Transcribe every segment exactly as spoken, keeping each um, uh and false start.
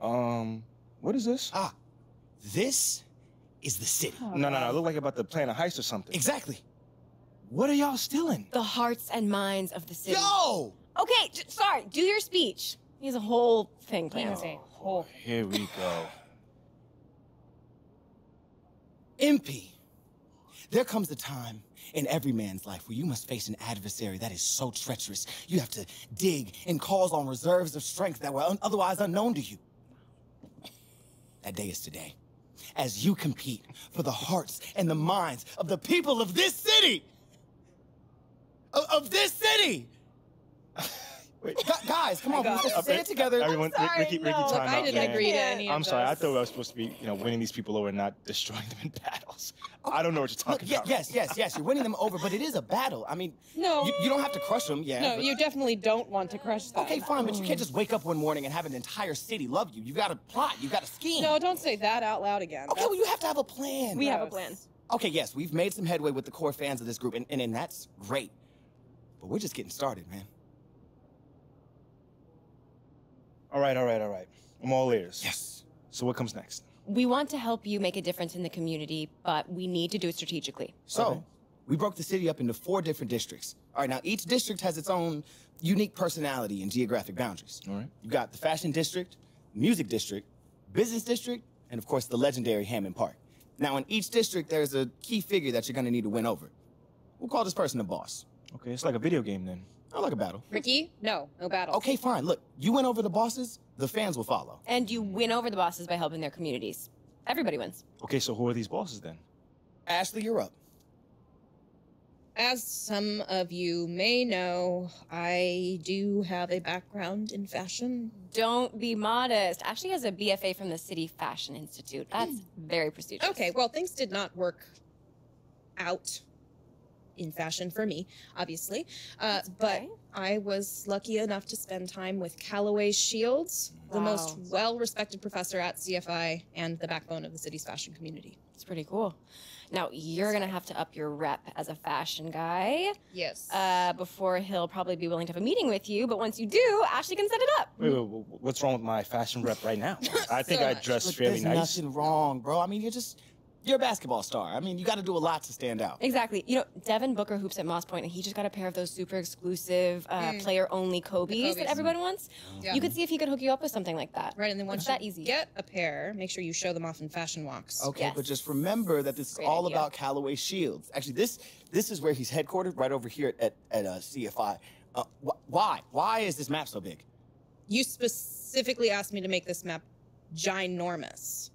Um, what is this? Ah, this is the city. Oh. No, no, no. It looked like about to plan a heist or something. Exactly. What are y'all stealing? The hearts and minds of the city. Yo! Okay, sorry. Do your speech. He has a whole thing planned. Oh, whole... Here we go. M P, there comes a time in every man's life where you must face an adversary that is so treacherous. You have to dig and cause on reserves of strength that were un otherwise unknown to you. That day is today, as you compete for the hearts and the minds of the people of this city. Of, of this city. Wait. Guys, come on, we're supposed to say it together. Everyone, I'm sorry, Ricky, no. Ricky, time Look, I didn't out, agree to any of I'm sorry, those. I thought I was supposed to be, you know, winning these people over and not destroying them in battles. Okay. I don't know what you're talking Look, about. Yes, yes, yes, you're winning them over, but it is a battle. I mean, no, you, you don't have to crush them, yeah. No, but... you definitely don't want to crush them. Okay, fine, but you can't just wake up one morning and have an entire city love you. You've got to plot, you've got to scheme. No, don't say that out loud again. Okay, That's... well, you have to have a plan. We Gross. have a plan. Okay, yes, we've made some headway with the core fans of this group, and, and, and that's great. But we're just getting started, man. All right, all right, all right. I'm all ears. Yes. So what comes next? We want to help you make a difference in the community, but we need to do it strategically. So, okay. we broke the city up into four different districts. All right, now each district has its own unique personality and geographic boundaries. All right. You've got the fashion district, music district, business district, and of course the legendary Hammond Park. Now in each district, there's a key figure that you're gonna need to win over. We'll call this person the boss. Okay, it's like a video game then. I like a battle. Ricky, no, no battle. Okay, fine. Look, you win over the bosses, the fans will follow. And you win over the bosses by helping their communities. Everybody wins. Okay, so who are these bosses then? Ashley, you're up. As some of you may know, I do have a background in fashion. Don't be modest. Ashley has a B F A from the City Fashion Institute. That's mm. very prestigious. Okay, well, things did not work out in fashion for me, obviously. Uh, but I was lucky enough to spend time with Callaway Shields, wow. the most well-respected professor at C F I and the backbone of the city's fashion community. It's pretty cool. Now, you're going to have to up your rep as a fashion guy. Yes. Uh, before he'll probably be willing to have a meeting with you. But once you do, Ashley can set it up. Wait, wait, wait what's wrong with my fashion rep right now? I think so I dress fairly nice. There's nothing wrong, bro. I mean, you're just... You're a basketball star. I mean, you got to do a lot to stand out. Exactly. You know, Devin Booker hoops at Moss Point, and he just got a pair of those super exclusive, uh, mm. player-only Kobe's that everyone wants. Yeah. You could see if he could hook you up with something like that. Right, and then once it's you that easy. get a pair, make sure you show them off in fashion walks. Okay, yes. but just remember that this is Great all idea. about Callaway Shields. Actually, this this is where he's headquartered, right over here at, at uh, C F I. Uh, wh why? Why is this map so big? You specifically asked me to make this map ginormous.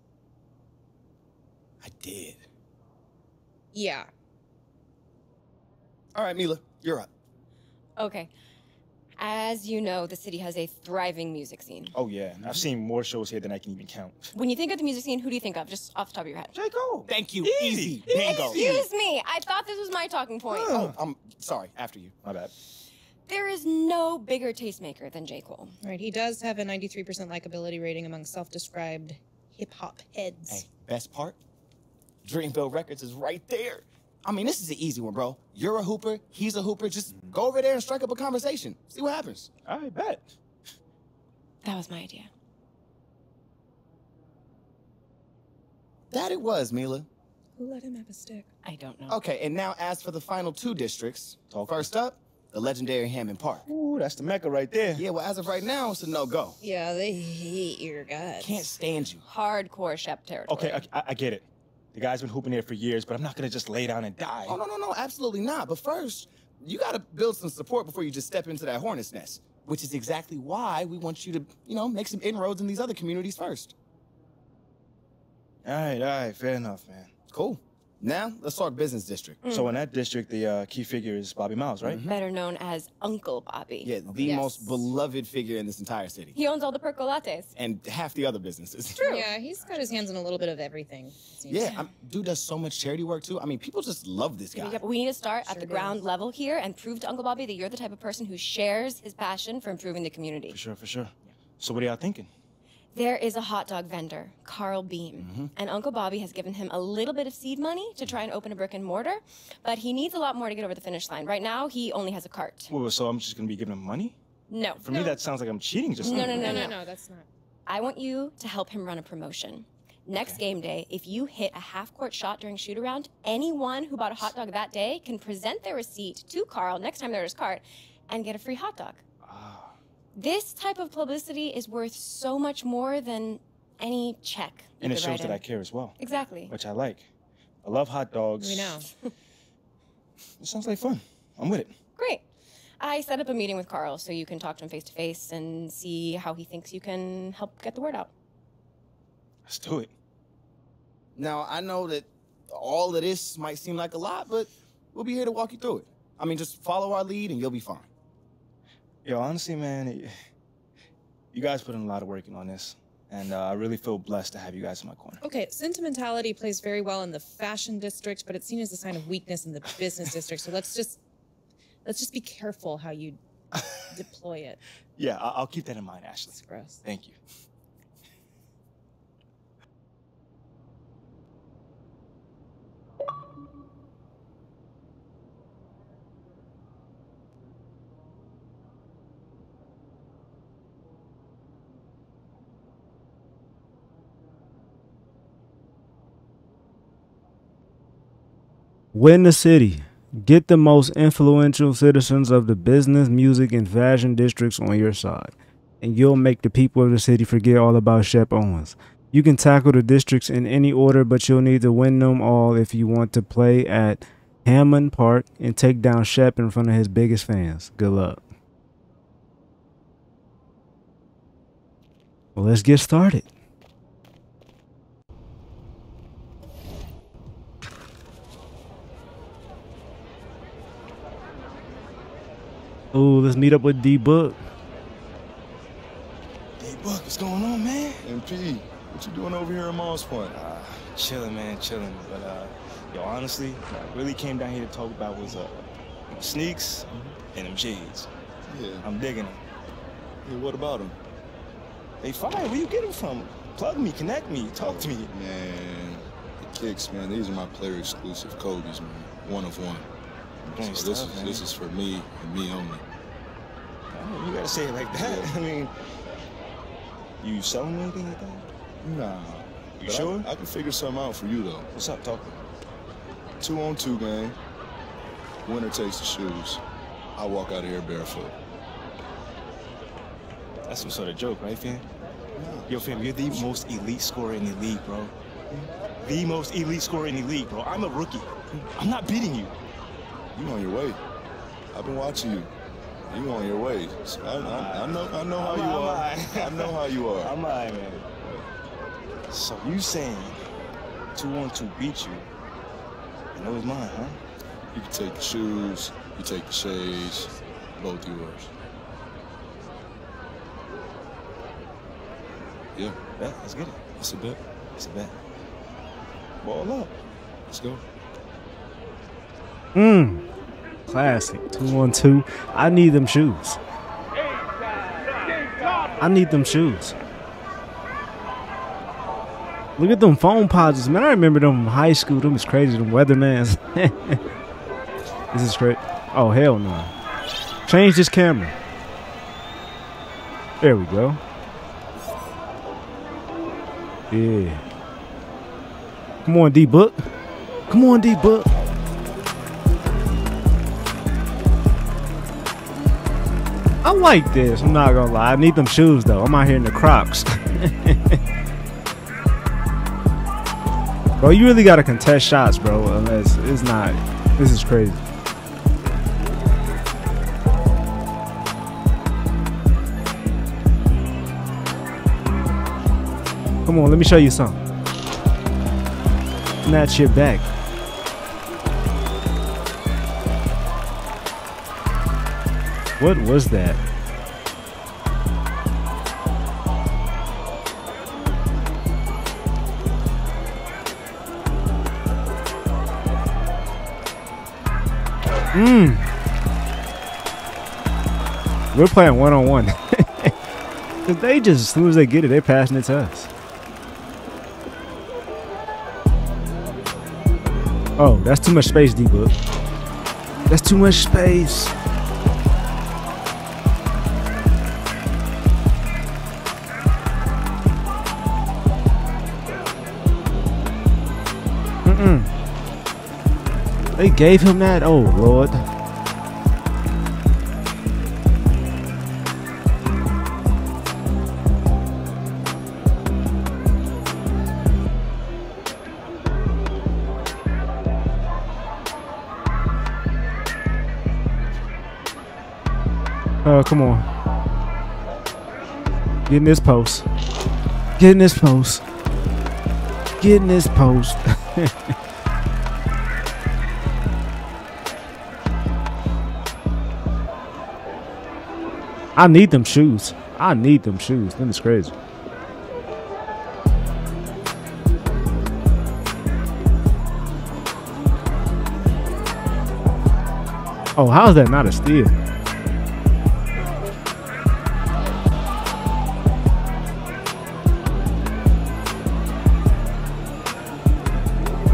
I did. Yeah. All right, Mila, you're up. Okay. As you know, the city has a thriving music scene. Oh, yeah. I've seen more shows here than I can even count. When you think of the music scene, who do you think of? Just off the top of your head. J. Cole. Thank you. Easy. Easy. Bingo. Excuse me. I thought this was my talking point. Oh, I'm sorry. After you. My bad. There is no bigger tastemaker than J. Cole. Right. He does have a ninety-three percent likability rating among self-described hip-hop heads. Hey, best part? Dreamville Records is right there. I mean, this is an easy one, bro. You're a hooper, he's a hooper. Just mm-hmm. go over there and strike up a conversation. See what happens. I bet. That was my idea. That it was, Mila. Who let him have a stick? I don't know. Okay, and now as for the final two districts. Talk. First up, the legendary Hammond Park. Ooh, that's the mecca right there. Yeah, well, as of right now, it's a no-go. Yeah, they hate your guts. Can't stand you. Hardcore Shep territory. Okay, I, I get it. The guy's been hooping here for years, but I'm not gonna just lay down and die. Oh, no, no, no, absolutely not. But first, you gotta build some support before you just step into that hornet's nest, which is exactly why we want you to, you know, make some inroads in these other communities first. All right, all right, fair enough, man. Cool. Now, let's talk business district. Mm. So in that district, the uh, key figure is Bobby Miles, right? Mm-hmm. Better known as Uncle Bobby. Yeah, the yes. most beloved figure in this entire city. He owns all the percolates. And half the other businesses. True. Yeah, he's got his hands in a little bit of everything. Yeah, I'm, dude does so much charity work, too. I mean, people just love this guy. Yeah, but we need to start sure at the ground does. level here and prove to Uncle Bobby that you're the type of person who shares his passion for improving the community. For sure, for sure. Yeah. So what are y'all thinking? There is a hot dog vendor, Carl Beam, mm-hmm. and Uncle Bobby has given him a little bit of seed money to try and open a brick and mortar, but he needs a lot more to get over the finish line. Right now, he only has a cart. Wait, so I'm just going to be giving him money? No. For no. me, that sounds like I'm cheating. Just no, no, no, no, no, no, that's not. I want you to help him run a promotion. Next okay. game day, if you hit a half-court shot during shoot-around, anyone who bought a hot dog that day can present their receipt to Carl next time they're at his cart and get a free hot dog. Oh. This type of publicity is worth so much more than any check. And it shows that I care as well. Exactly. Which I like. I love hot dogs. We know. It sounds like fun. I'm with it. Great. I set up a meeting with Carl so you can talk to him face-to-face and see how he thinks you can help get the word out. Let's do it. Now, I know that all of this might seem like a lot, but we'll be here to walk you through it. I mean, just follow our lead and you'll be fine. Yo, honestly, man, it, you guys put in a lot of work in on this, and uh, I really feel blessed to have you guys in my corner. Okay, sentimentality plays very well in the fashion district, but it's seen as a sign of weakness in the business district, so let's just, let's just be careful how you deploy it. Yeah, I I'll keep that in mind, Ashley. That's gross. Thank you. Win the city. Get the most influential citizens of the business, music, and fashion districts on your side, and you'll make the people of the city forget all about Shep Owens. You can tackle the districts in any order, but you'll need to win them all if you want to play at Hammond Park and take down Shep in front of his biggest fans. Good luck. Well, let's get started. Ooh, let's meet up with D-Book. D-Book, what's going on, man? M P, what you doing over here in Moss Point? Uh, chilling, man, chilling. But, uh, yo, honestly, what I really came down here to talk about was uh, sneaks mm-hmm. and them shades. Yeah. I'm digging them. Yeah, what about them? They fire. Where you get them from? Plug me, connect me, talk to me. Man, the kicks, man, these are my player-exclusive Kobe's, man. One of one. So stuff, this, is, this is for me and me only. Oh, you gotta say it like that. Yeah. I mean, you selling anything like that? Nah. You sure? I, I can figure something out for you though. What's up, talking? Two on two game. Winner takes the shoes. I walk out of here barefoot. That's some sort of joke, right, fam? Yeah. Yo, fam, you're the most elite scorer in the league, bro. Mm-hmm. The most elite scorer in the league, bro. I'm a rookie. Mm-hmm. I'm not beating you. You on your way. I've been watching you. You on your way. So I, I, I know I know how you are. I know how you are. I'm all right, man. So you saying two one two beat you, and it was mine, huh? You can take the shoes, you take the shades, both yours. Yeah. Yeah, let's get it. That's a bet. That's a bet. Ball up. Let's go. Mmm. Classic. two one two. I need them shoes. I need them shoes. Look at them foam posits, man. I remember them from high school. Them is crazy. Them weathermans. This is great. Oh, hell no. Change this camera. There we go. Yeah. Come on, D-Book. Come on, D-Book. I like this. I'm not gonna lie. I need them shoes though. I'm out here in the Crocs. Bro, you really gotta contest shots, bro. Unless it's not. This is crazy. Come on, let me show you something. Snatch your back. What was that? Mmm. We're playing one on one. They just, as soon as they get it, they're passing it to us. Oh, that's too much space, D-Book. That's too much space. Mm. They gave him that? Oh, Lord. Oh, come on. Get in this post. Get in this post. Get in this post. I need them shoes. I need them shoes. That is crazy. Oh, how is that not a steal?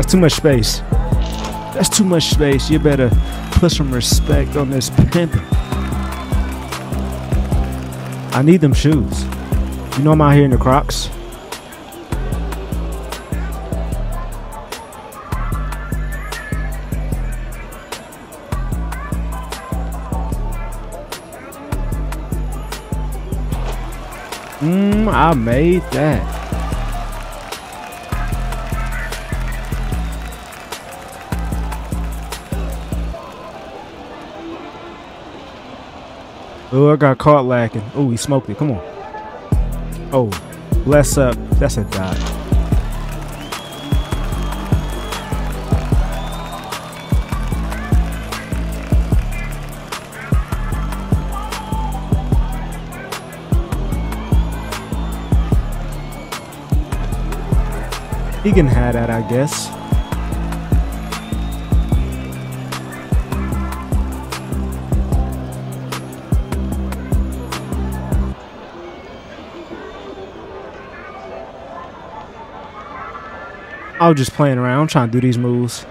Too much space. That's too much space. You better put some respect on this pimp. I need them shoes. You know I'm out here in the Crocs. Mmm, I made that. Oh, I got caught lacking. Oh, he smoked it. Come on. Oh, bless up. That's a dot. He can have that, I guess. I was just playing around, trying to do these moves.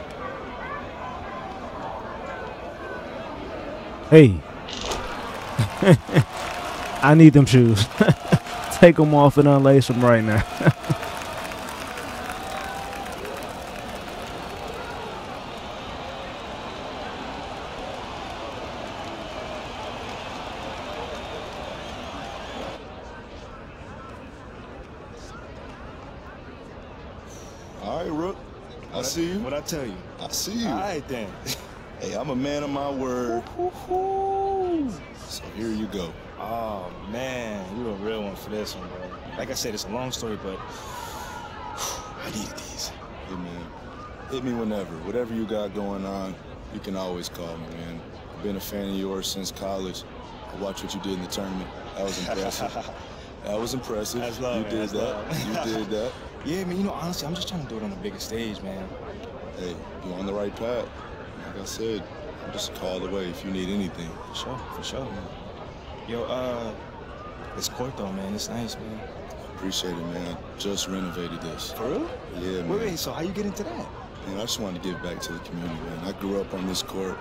Hey. I need them shoes. Take them off and unlace them right now. Tell you. I see you. All right, then. Hey, I'm a man of my word. So here you go. Oh, man. You're a real one for this one, bro. Like I said, it's a long story, but I need these. Hey, man. Hit me whenever. Whatever you got going on, you can always call me, man. I've been a fan of yours since college. I watched what you did in the tournament. That was impressive. That was impressive. That's love, you did that. You did that. Yeah, man. You know, honestly, I'm just trying to do it on the bigger stage, man. Hey, you're on the right path. Like I said, I'm just a call away if you need anything. For sure, for sure, man. Yo, uh, it's court though, man. It's nice, man. I appreciate it, man. I just renovated this. For real? Yeah, man. Wait, wait, so how you get into that? Man, I just wanted to give back to the community, man. I grew up on this court.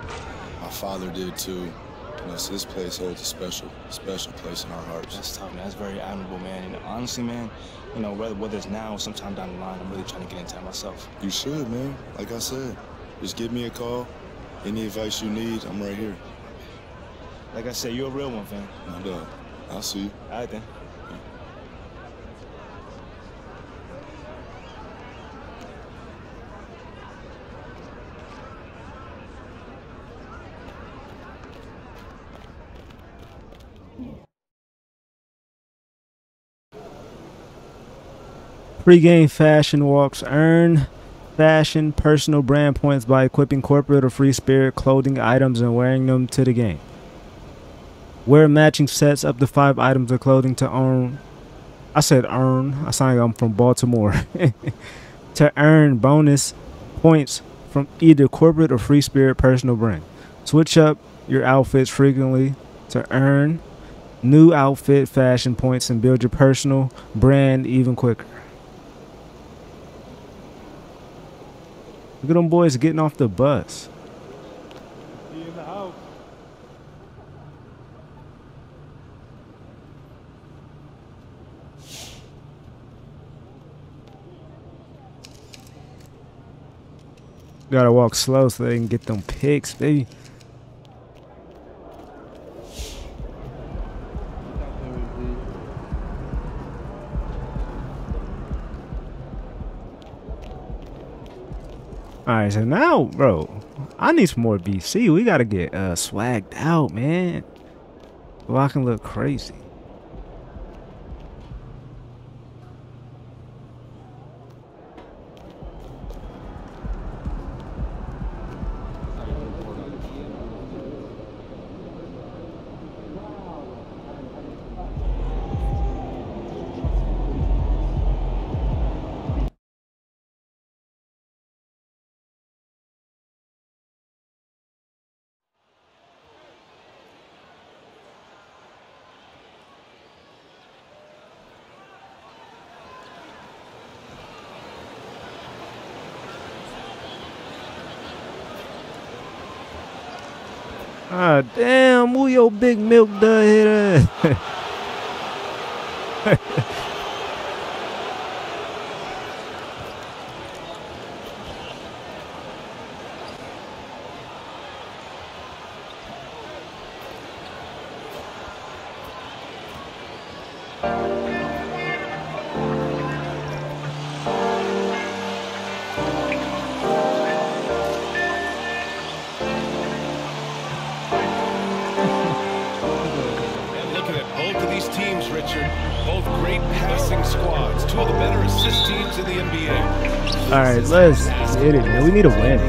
My father did too. You know, so this place holds a special, special place in our hearts. That's tough, man. That's very admirable, man. And honestly, man, you know, whether, whether it's now or sometime down the line, I'm really trying to get into it myself. You should, man. Like I said, just give me a call. Any advice you need, I'm right here. Like I said, you're a real one, fam. No doubt. I'll see you. All right, then. Pre-game fashion walks. Earn fashion personal brand points by equipping corporate or free spirit clothing items and wearing them to the game. Wear matching sets up to five items of clothing to earn. I said earn. I sound like I'm from Baltimore. To earn bonus points from either corporate or free spirit personal brand. Switch up your outfits frequently to earn new outfit fashion points and build your personal brand even quicker. Look at them boys getting off the bus. He in the house. Gotta walk slow so they can get them picks, baby. All right, so now, bro, I need some more B C. We gotta get uh, swagged out, man. Well, I can look crazy. Ah, damn, who your big milk dud hitter? Let's get it, man. We need a win.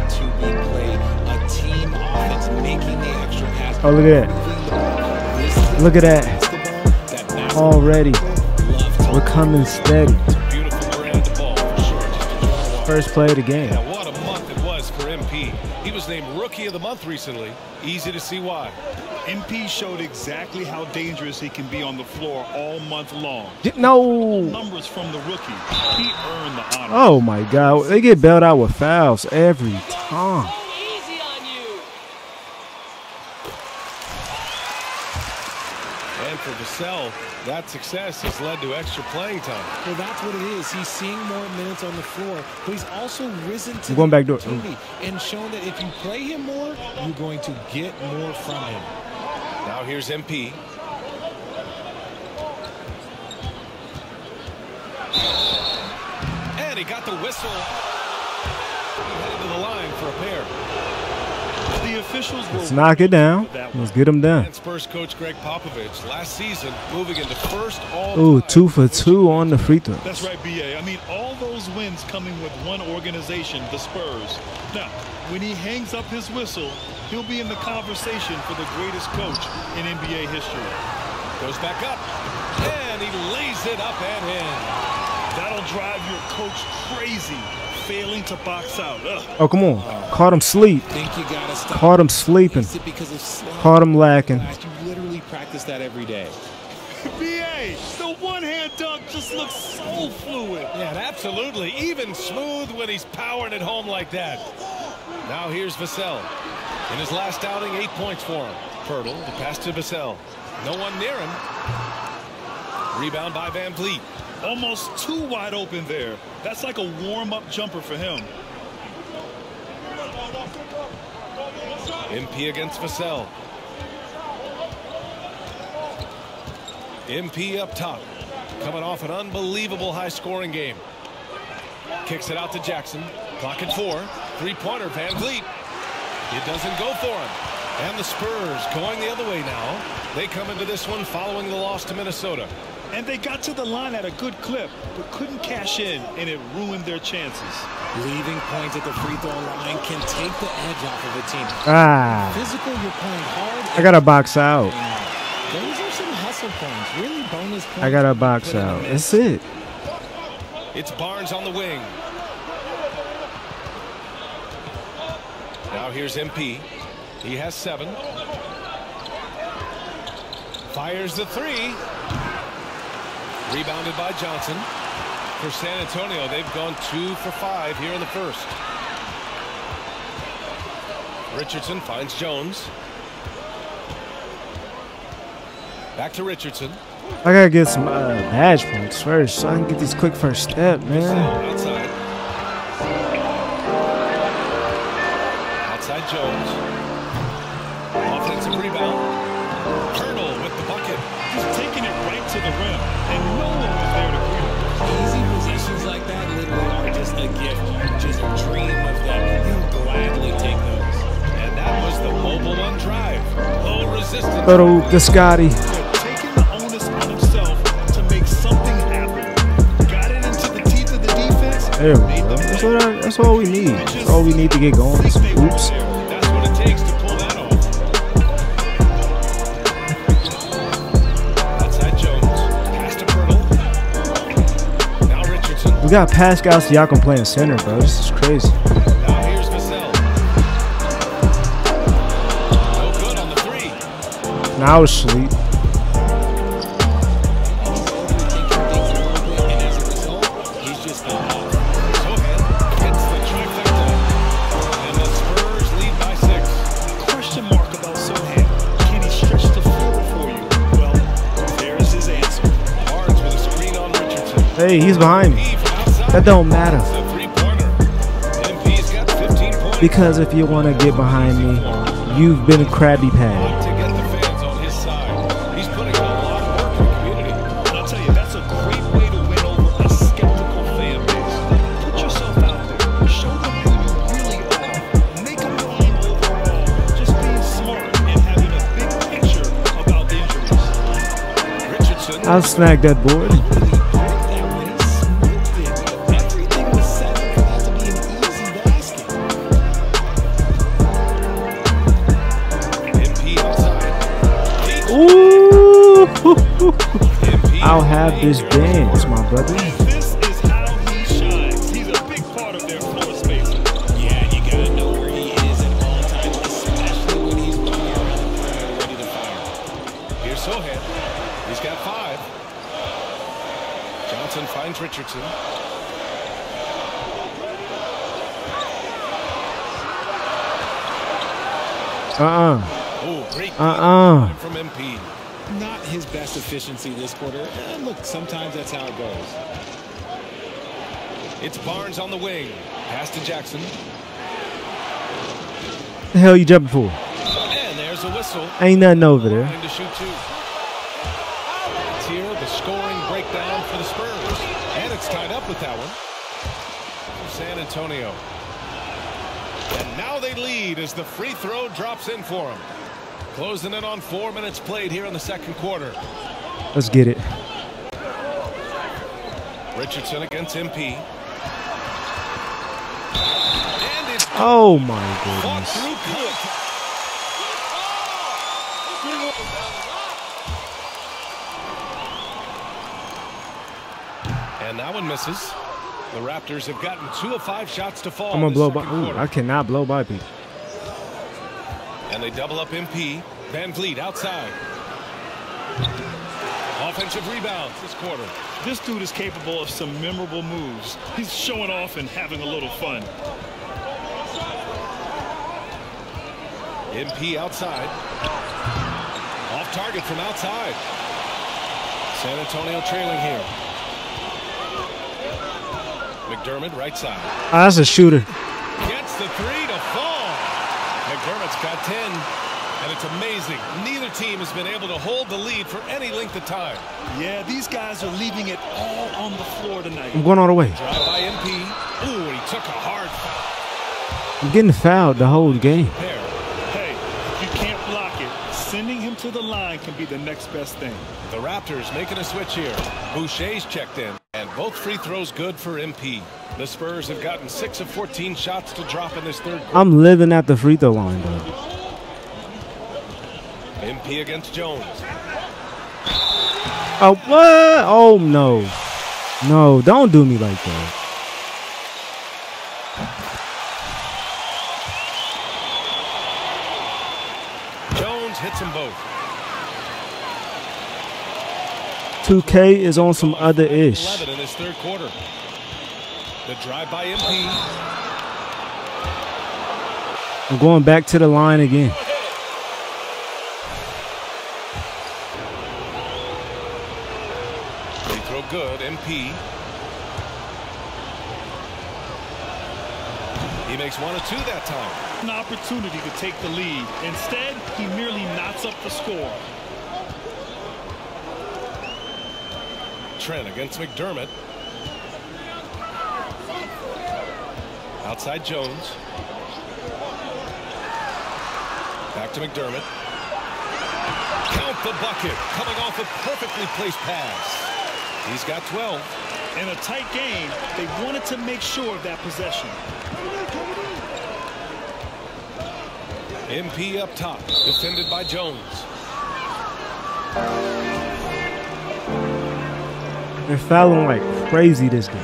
Oh, look at that. Look at that. Already. We're coming steady. First play of the game. Now, what a month it was for M P. He was named Rookie of the Month recently. Easy to see why. M P showed exactly how dangerous he can be on the floor all month long. No. Numbers from the rookie. He earned the honor. Oh, my God. They get bailed out with fouls every time. Easy on you. And for Vassell, that success has led to extra playing time. Well, that's what it is. He's seeing more minutes on the floor, but he's also risen to going back door and shown that if you play him more, you're going to get more from him. Now here's M P. And he got the whistle. Headed to the line for a pair. The officials were. Let's knock it down. Let's get him down. And Spurs coach Greg Popovich last season moving into first all. Ooh, two for two on the free throws. That's right, B A. I mean, all those wins coming with one organization, the Spurs. Now, when he hangs up his whistle, he'll be in the conversation for the greatest coach in N B A history. Goes back up, and he lays it up and in. That'll drive your coach crazy, failing to box out. Ugh. Oh, come on. Uh, Caught him sleep. Think you gotta stop. Caught him sleeping. Caught him lacking. You literally practice that every day. B A, the one-hand dunk just looks so fluid. Yeah, absolutely. Even smooth when he's powering it home like that. Now here's Vassell. In his last outing, eight points for him. Pörtl, the pass to Vassell. No one near him. Rebound by Van Vleet. Almost too wide open there. That's like a warm-up jumper for him. M P against Vassell. M P up top. Coming off an unbelievable high-scoring game. Kicks it out to Jackson. Clock at four. Three-pointer, Van Vleet. It doesn't go for him. And the Spurs going the other way now. They come into this one following the loss to Minnesota. And they got to the line at a good clip, but couldn't cash in, and it ruined their chances. Leaving points at the free throw line can take the edge off of a team. Ah. Physical, you're playing hard. I got to box out. Those are some hustle points, really bonus points. I got to box out. That's it. It's Barnes on the wing. Now here's M P. He has seven. Fires the three. Rebounded by Johnson. For San Antonio, they've gone two for five here in the first. Richardson finds Jones. Back to Richardson. I gotta get some uh, badge points first, so I can get this quick first step, man. Outside. Jones. Offensive rebound. Pörtl with the bucket. Just taking it right to the rim. And no one was there to quit. Easy positions like that literally are just a gift. You just dream of them. You gladly take those. And that was the mobile one drive. Low resistance. Pörtl to Scotty. There we go. That's, what I, that's all we need. That's all we need to get going. Oops. That's what it takes to pull that off. Outside Jones. Pass to Pörtl. Now Richardson. We got Pascal Siakam playing center, bro. This is crazy. Now here's Vassell. No good on the three. Now it's sleep. Hey, he's behind me. That don't matter. Because if you want to get behind me, you've been a Krabby Patty. I'll snag that board. I'll have this dance, my brother. This is how he shines. He's a big part of their floor space. Yeah, you gotta know where he is at all times, especially when he's going around the perimeter ready to fire. Here's Sohan. He's got five. Johnson finds Richardson. Uh-uh. Uh-uh. From M P. Not his best efficiency this quarter. And look, sometimes that's how it goes. It's Barnes on the wing. Pass to Jackson. What the hell you jumping for? And there's a whistle. Ain't nothing over there. To shoot two. It's here, the scoring breakdown for the Spurs. And it's tied up with that one. San Antonio. And now they lead as the free throw drops in for him. Closing in on four minutes played here in the second quarter. Let's get it. Richardson against M P. And it's oh my goodness. And that one misses. The Raptors have gotten two of five shots to fall. I'm gonna blow by. Ooh, I cannot blow by people. And they double up M P. Van Vleet outside. Offensive rebound this quarter. This dude is capable of some memorable moves. He's showing off and having a little fun. M P outside. Off target from outside. San Antonio trailing here. McDermott right side. Ah, that's a shooter. Gets the three to fall. McDermott's got ten, and it's amazing. Neither team has been able to hold the lead for any length of time. Yeah, these guys are leaving it all on the floor tonight. I'm going all the way. Drive by M P. Ooh, he took a hard foul. I'm getting fouled the whole game. There. Hey, you can't block it. Sending him to the line can be the next best thing. The Raptors making a switch here. Boucher's checked in, and both free throws good for M P. The Spurs have gotten six of fourteen shots to drop in this third quarter. I'm living at the free throw line, though. M P against Jones. Oh, what? Oh, no. No, don't do me like that. Jones hits them both. two K is on some other ish. eleven in this third quarter. The drive by M P. I'm going back to the line again. They throw good, M P. He makes one or two that time. an opportunity to take the lead. Instead, he merely knots up the score. Trent against McDermott. Outside Jones. Back to McDermott. Count the bucket. Coming off a perfectly placed pass. He's got twelve. In a tight game, they wanted to make sure of that possession. M P up top, defended by Jones. They're fouling like crazy this game.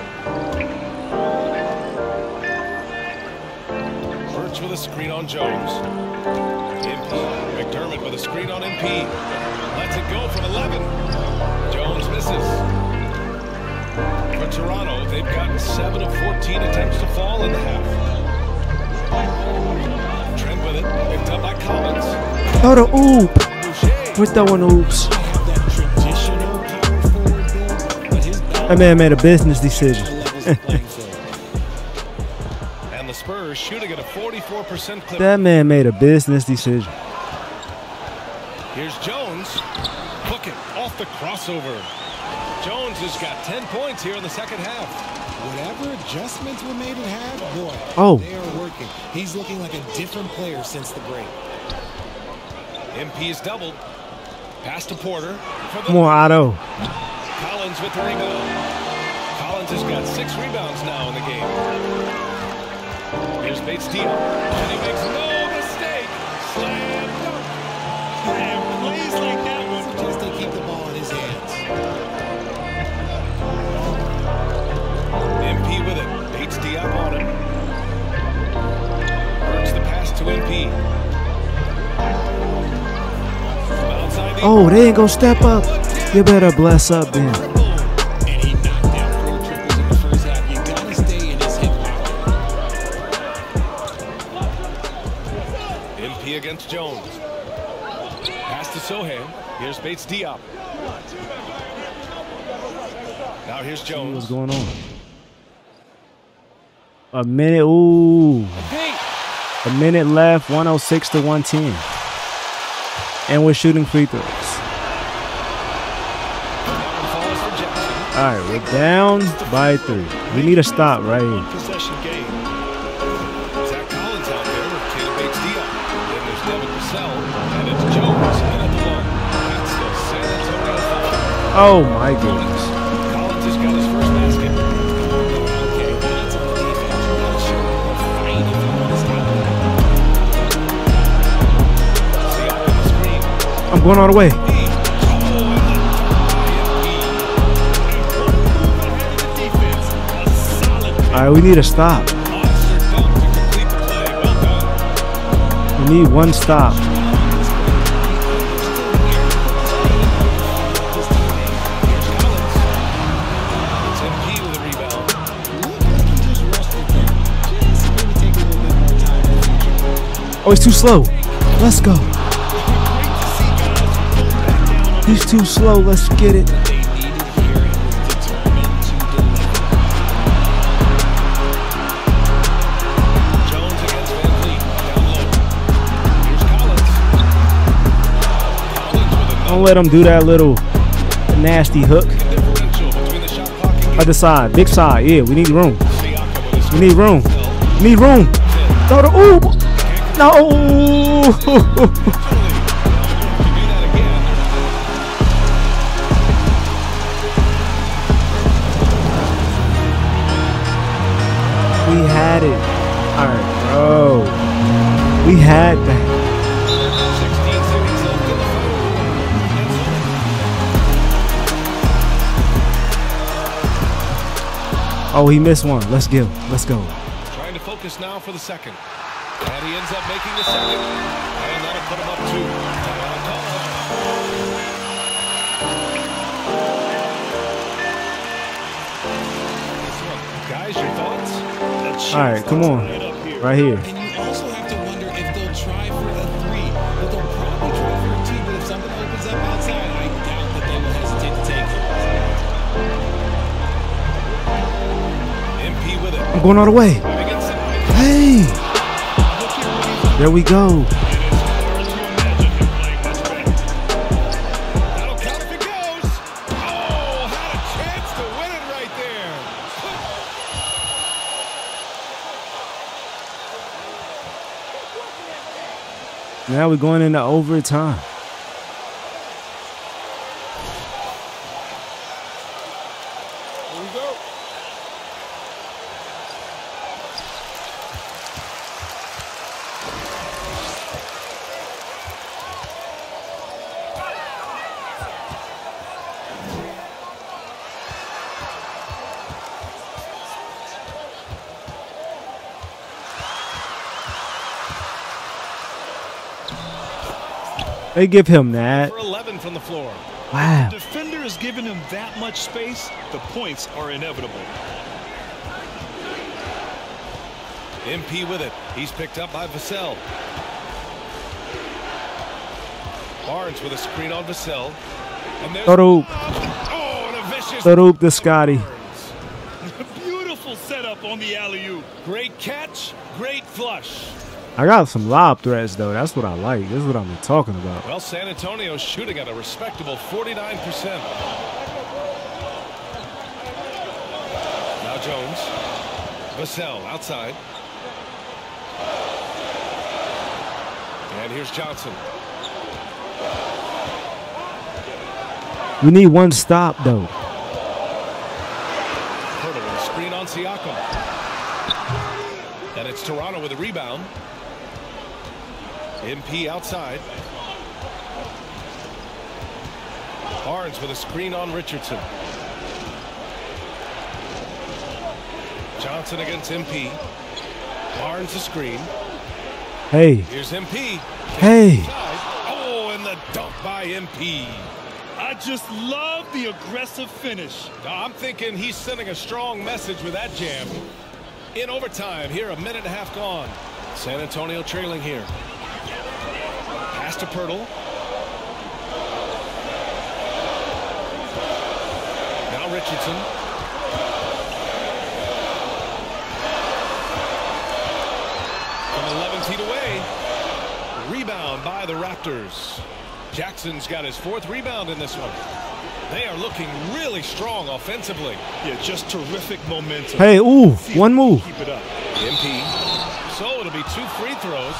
Hurts with a screen on Jones. M P. McDermott with a screen on M P. Lets it go from eleven. Jones misses. For Toronto, they've gotten seven of fourteen attempts to fall in the half. Trent with it, picked up by Collins. Oh, the oop. Where's that one, oops? That man made a business decision. And the Spurs shooting at a forty-four percent clip. That man made a business decision. Here's Jones. Book it off the crossover. Jones has got ten points here in the second half. Whatever adjustments were made at half, boy, oh. They are working. He's looking like a different player since the break. M P's doubled. Pass to Porter. More Otto. Collins with the rebound. Collins has got six rebounds now in the game. Here's Bates-Diop. And he makes no mistake. Slam dunk. And plays like that one just to keep the ball in his hands. M P with it. Bates-Diop on him. Hurts the pass to M P. Oh, they ain't gonna step up. You better bless up then. And he knocked down four triples in the first half. You gotta stay in his hip power. M P against Jones. Pass to Sohan. Here's Bates-Diop. Now here's Jones. What's going on? A minute, ooh. A minute left, one oh six to one ten. And we're shooting free throws. All right, we're down by three. We need a stop right here. Oh, my goodness. I'm going all the way. All right, we need a stop. We need one stop. Oh, it's too slow. Let's go. He's too slow. Let's get it. Don't let him do that little nasty hook. Other side. Big side. Yeah, we need room. We need room. We need room. Throw the ooh. No. It. All right, bro. We had that. Oh, he missed one. Let's go. Let's go. Trying to focus now for the second. And he ends up making the second. And that'll put him up two. Guys, your thoughts? All right, come on, right here. And you also have to wonder if they'll try for a three, but they'll probably try for a two. But if something opens up outside, I doubt that they will hesitate to take it. M P with it. I'm going all the way. Hey. There we go. Now we're going into overtime. Here we go. They give him that. eleven from the floor. Wow. The defender has given him that much space. The points are inevitable. M P with it. He's picked up by Vassell. Barnes with a screen on Vassell. And there's Pörtl. Oh, and a vicious Pörtl to Scotty. Beautiful setup on the alley-oop. Great catch. Great flush. I got some lob threats, though. That's what I like. This is what I'm talking about. Well, San Antonio's shooting at a respectable forty-nine percent. Now Jones. Vassell outside. And here's Johnson. We need one stop, though. Pörtl, screen on Siakam. And it's Toronto with a rebound. M P outside. Barnes with a screen on Richardson. Johnson against M P. Barnes a screen. Hey. Here's M P. Hey. Oh, and the dunk by M P. I just love the aggressive finish. Now, I'm thinking he's sending a strong message with that jam. In overtime, here a minute and a half gone. San Antonio trailing here. Pass to Pörtl. Now Richardson. From eleven feet away. Rebound by the Raptors. Jackson's got his fourth rebound in this one. They are looking really strong offensively. Yeah, just terrific momentum. Hey, ooh, one move. Keep it up. M P. So it'll be two free throws.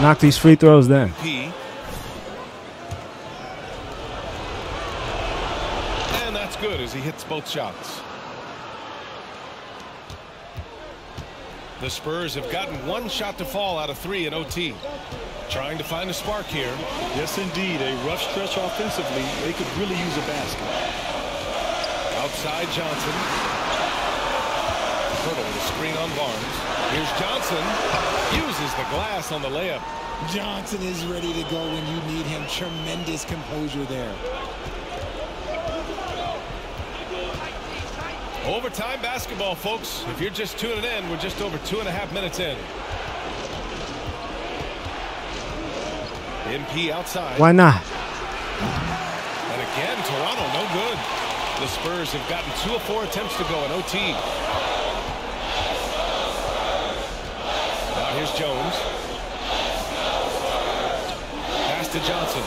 Knock these free throws down. And that's good as he hits both shots. The Spurs have gotten one shot to fall out of three in O T. Trying to find a spark here. Yes, indeed. A rough stretch offensively. They could really use a basket. Outside Johnson. Pörtl with a screen on Barnes. Here's Johnson. Uses the glass on the layup. Johnson is ready to go when you need him. Tremendous composure there. Overtime basketball, folks. If you're just tuning in, we're just over two and a half minutes in. M P outside. Why not? And again, Toronto no good. The Spurs have gotten two of four attempts to go in O T. Here's Jones. Pass to Johnson.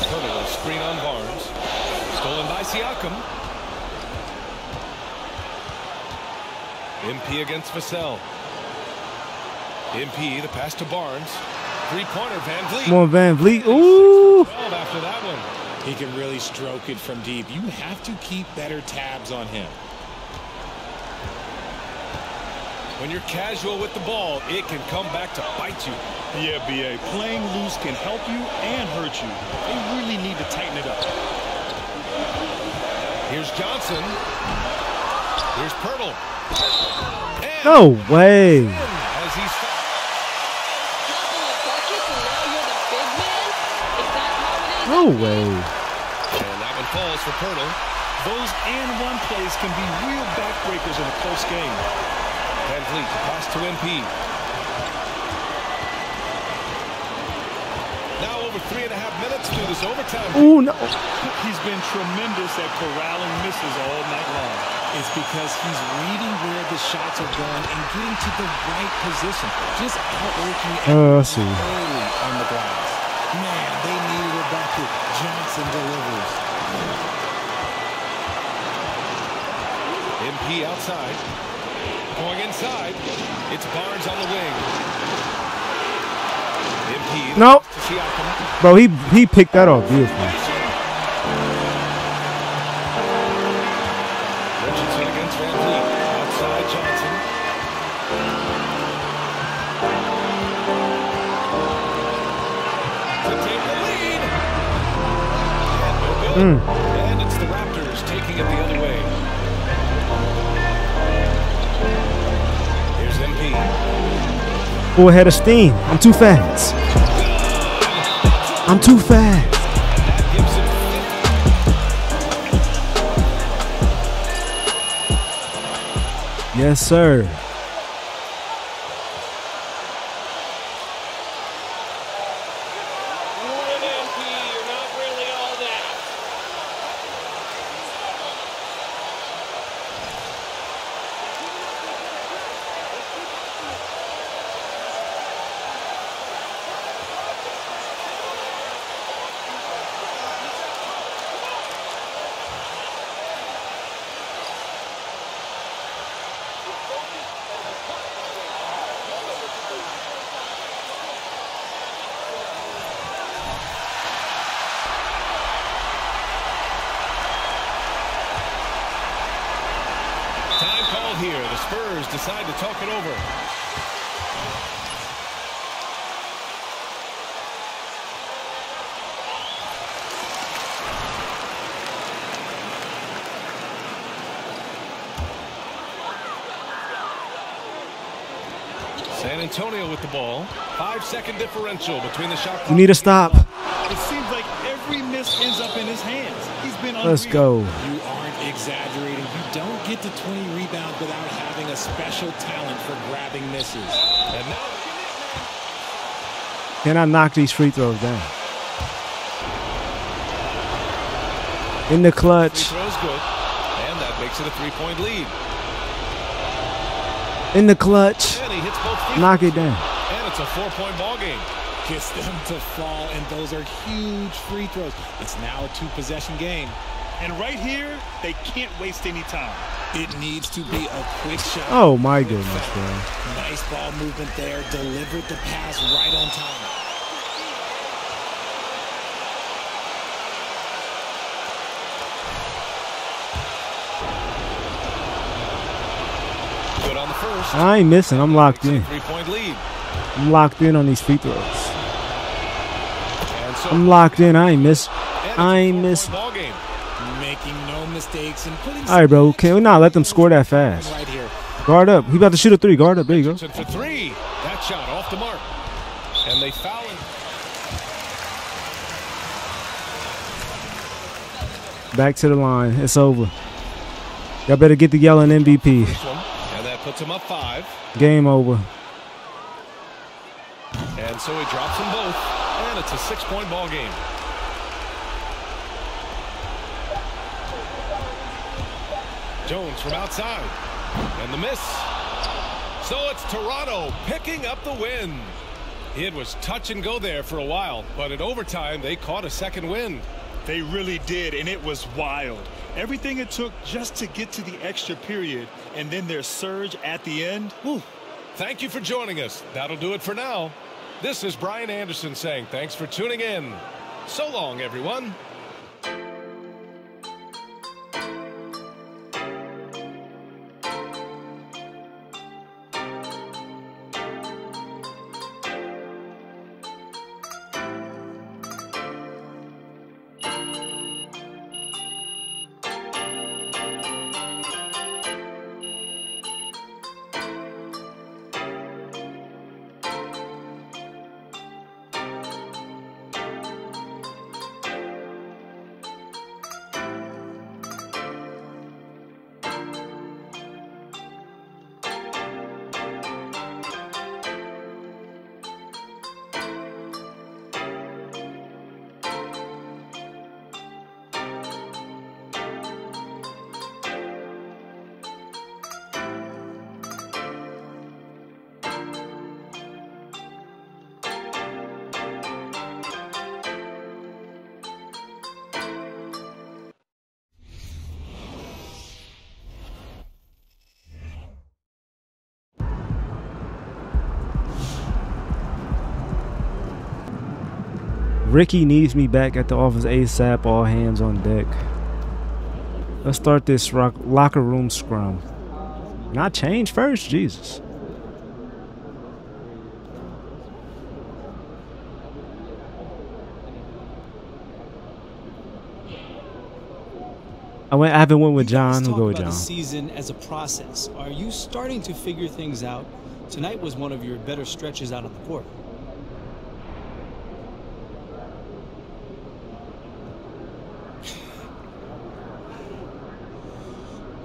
Pörtl, screen on Barnes. Stolen by Siakam. M P against Vassell. M P, the pass to Barnes. Three-pointer, Van Vleet. Come on, Van Vleet. Ooh! After that one. He can really stroke it from deep. You have to keep better tabs on him. When you're casual with the ball, it can come back to bite you. The N B A, playing loose can help you and hurt you. They really need to tighten it up. Here's Johnson. Here's Pörtl. And no way. As he's no way. And that one falls for Pörtl. Those and-one plays can be real backbreakers in a close game. Van Vleet, pass to M P. Now over three and a half minutes through the this overtime. Ooh, no. He's been tremendous at corralling misses all night long. It's because he's reading where the shots are going and getting to the right position. Just outworking uh, see. early on the glass. Man, they needed a bucket. Johnson delivers. M P outside. Going inside. It's Barnes on the wing. Nope. Bro, he he picked that off beautifully. Richardson against Van Vleet. Outside Johnson. To take the lead. And, no mm. and it's the Raptors taking it the other way. Here's M P. Full head of steam. I'm too fast. I'm too fast. Yes, sir. Here, the Spurs decide to talk it over. San Antonio with the ball. Five-second differential between the shot. You need to stop. It seems like every miss ends up in his hands. He's been unreal. Let's go. Exaggerating. You don't get to twenty rebounds without having a special talent for grabbing misses. And now can I knock these free throws down? In the clutch. Free throws good. And that makes it a three-point lead. In the clutch. And he hits both feet. Knock it down. And it's a four-point ball game. Gets them to fall, and those are huge free throws. It's now a two-possession game. And right here, they can't waste any time. It needs to be a quick shot. Oh, my goodness, bro. Nice ball movement there. Delivered the pass right on time. Good on the first. I ain't missing. I'm locked in. Three-point lead. I'm locked in on these free throws. So I'm locked in. I ain't missing. I ain't missing. No mistakes and putting. All right, bro. Can we not let them score that fast? Guard up. He about to shoot a three. Guard up. There you go. For three. That shot off the mark. And they foul him. Back to the line. It's over. Y'all better get the yelling M V P. And that puts him up five. Game over. And so he drops them both. And it's a six-point ball game. Jones from outside, and the miss. So it's Toronto picking up the win. It was touch and go there for a while, but in overtime, they caught a second win. They really did, and it was wild. Everything it took just to get to the extra period, and then their surge at the end. Whew. Thank you for joining us. That'll do it for now. This is Brian Anderson saying thanks for tuning in. So long, everyone. Ricky needs me back at the office ASAP. All hands on deck. Let's start this rock locker room scrum. Can I change first? Jesus. I went. I haven't went with John. We'll go with John. Let's talk about the season as a process. Are you starting to figure things out? Tonight was one of your better stretches out on the court.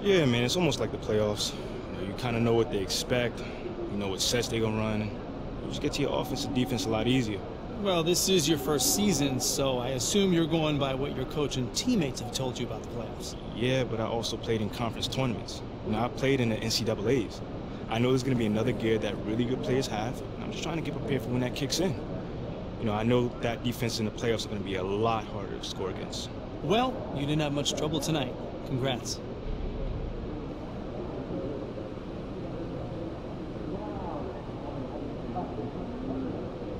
Yeah, man, it's almost like the playoffs. You know, you kind of know what they expect. You know what sets they're going to run. You just get to your offense and defense a lot easier. Well, this is your first season, so I assume you're going by what your coach and teammates have told you about the playoffs. Yeah, but I also played in conference tournaments. You know, I played in the N C double A's. I know there's going to be another gear that really good players have, and I'm just trying to get prepared for when that kicks in. You know, I know that defense in the playoffs are going to be a lot harder to score against. Well, you didn't have much trouble tonight. Congrats.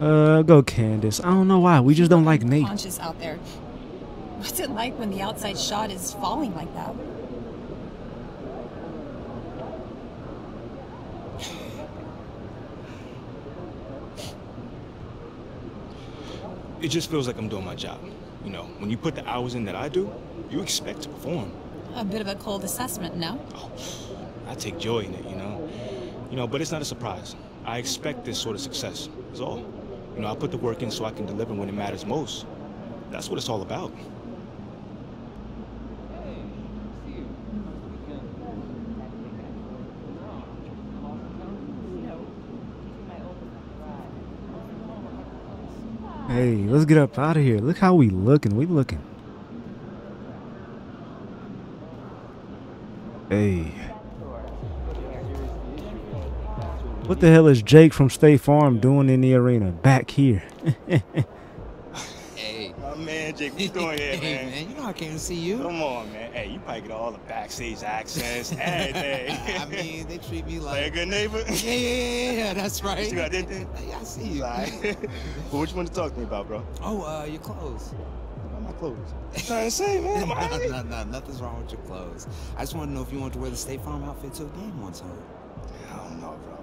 Uh, go Candace. I don't know why. We just don't like Nate. Conscious out there. What's it like when the outside shot is falling like that? It just feels like I'm doing my job. You know, when you put the hours in that I do, you expect to perform. A bit of a cold assessment, no? Oh, I take joy in it, you know. You know, but it's not a surprise. I expect this sort of success, is all. You know, I put the work in so I can deliver when it matters most. That's what it's all about. Hey, let's get up out of here. Look how we looking. We looking. Hey. What the hell is Jake from State Farm doing in the arena back here? Hey. My man, Jake, what you doing here, man? Hey, man, you know I came to see you. Come on, man. Hey, you probably get all the backstage access, everything. I mean, they treat me like... Play a good neighbor? Yeah, yeah, yeah, that's right. You got that thing? I see you. Well, what you want to talk to me about, bro? Oh, uh, your clothes. My clothes. Trying to say, man. no, no, no, nothing's wrong with your clothes. I just want to know if you want to wear the State Farm outfit to a game one time. I don't know, bro.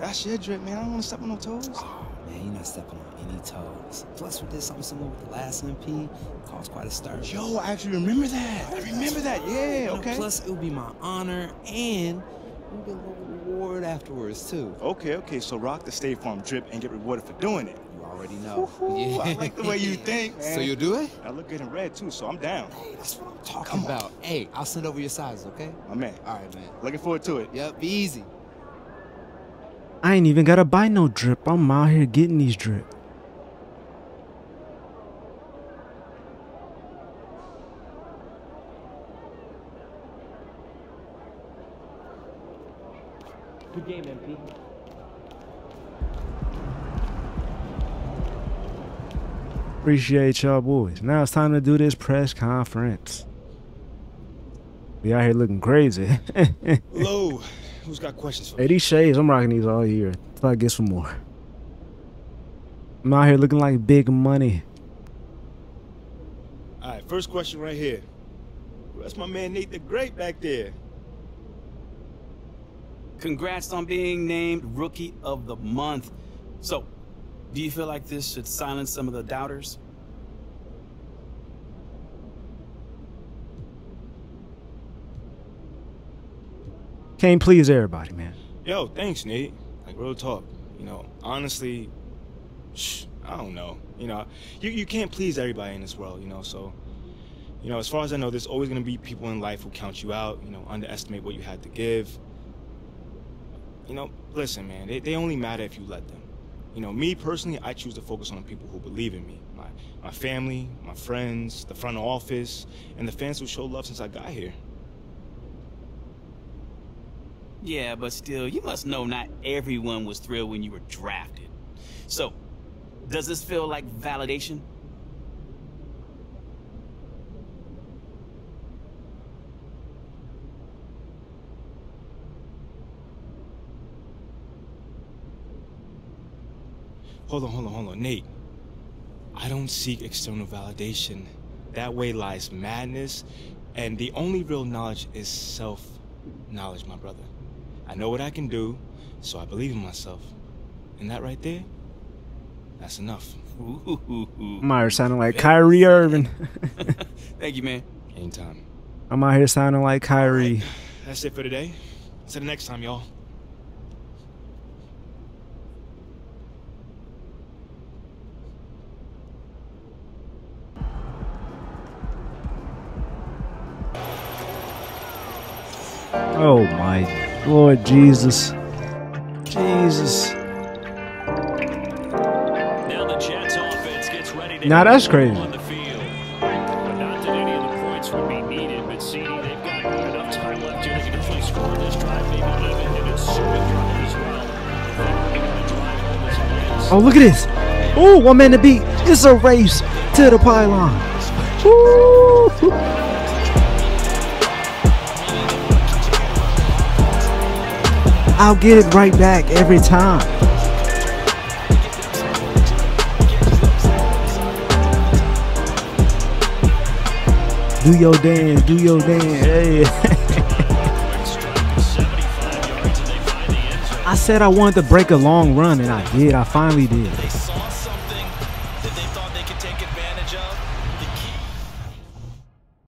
That's your drip, man. I don't want to step on no toes. Oh, man, you're not stepping on any toes. Plus, we did something similar with the last M P. It caused quite a stir. Yo, I actually remember that. I remember that. Yeah, okay. And plus, it would be my honor, and we'll get a little reward afterwards, too. Okay, okay. So rock the State Farm drip and get rewarded for doing it. You already know. Yeah. I like the way you think, man. So you'll do it? I look good in red, too, so I'm down. Hey, that's what I'm talking Come about. On. Hey, I'll send over your sizes, okay? My man. All right, man. Looking forward to it. Yep, be easy. I ain't even gotta buy no drip. I'm out here getting these drip. Good game, M P. Appreciate y'all boys. Now it's time to do this press conference. We out here looking crazy. Hello. Who's got questions for me? Hey, these shades, I'm rocking these all year. Till I get some more. I'm out here looking like big money. Alright, first question right here. That's my man Nate the Great back there. Congrats on being named Rookie of the Month. So, do you feel like this should silence some of the doubters? Can't please everybody, man. Yo, thanks, Nate. Like, real talk. You know, honestly, shh, I don't know. You know, you, you can't please everybody in this world, you know, so, you know, as far as I know, there's always going to be people in life who count you out, you know, underestimate what you had to give. You know, listen, man, they, they only matter if you let them. You know, me personally, I choose to focus on people who believe in me. My, my family, my friends, the front office, and the fans who show love since I got here. Yeah, but still, you must know not everyone was thrilled when you were drafted. So, does this feel like validation? Hold on, hold on, hold on, Nate. I don't seek external validation. That way lies madness, and the only real knowledge is self-knowledge, my brother. I know what I can do, so I believe in myself. And that right there, that's enough. I'm out here sounding like Kyrie Irving. Thank you, man. Anytime. I'm out here sounding like Kyrie. Right. That's it for today. See you next time, y'all. Oh my Lord Jesus. Jesus. Now the Jets offense gets ready to Now that's crazy. On the field. But not that any of the points would be needed, but see, they've got enough time left here. They can definitely score in this drive, maybe eleven, and it's super drive as well. Oh, look at this. Oh, one man to beat. It's a race to the pylon. Woo! I'll get it right back every time. Do your dance, do your dance. Hey. I said I wanted to break a long run, and I did. I finally did.